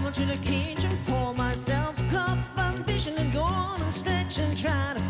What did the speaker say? Come on to the kitchen, pour myself a cup of ambition, and go on and stretch and try to